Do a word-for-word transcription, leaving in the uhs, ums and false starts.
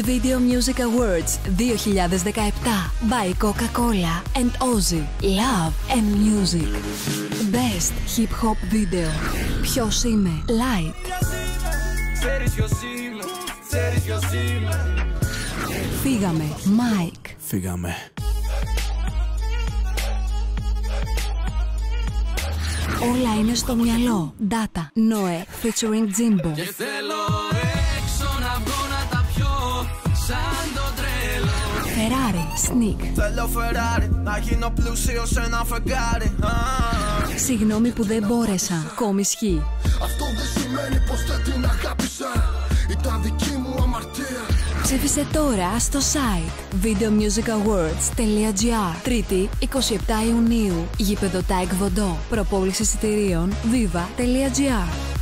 Mad Video Music Awards δύο χιλιάδες δεκαεπτά by Coca-Cola and Aussie Love and Music. Best Hip Hop Video. Ποιος είμαι? Light. Φύγαμε. Mike. Φύγαμε. Όλα είναι στο μυαλό. Data Noé featuring Jimbo. Και θέλω έξω να βγω να τα πιω σαν το τρελό. Ferrari, Sneak. Θέλω Ferrari, να γίνω πλούσιο σε ένα φεγγάρι. Συγγνώμη που δεν μπόρεσα. Κομισχύ. Αυτό δεν σημαίνει πως δεν την αγάπησα. Ήταν δική μου αμαρτία. Ψήφισε τώρα στο site video music awards τελεία gr. Τρίτη, εικοστή εβδόμη Ιουνίου, γήπεδο Tae Kwon Do. Προπόληση εισιτηρίων viva τελεία gr.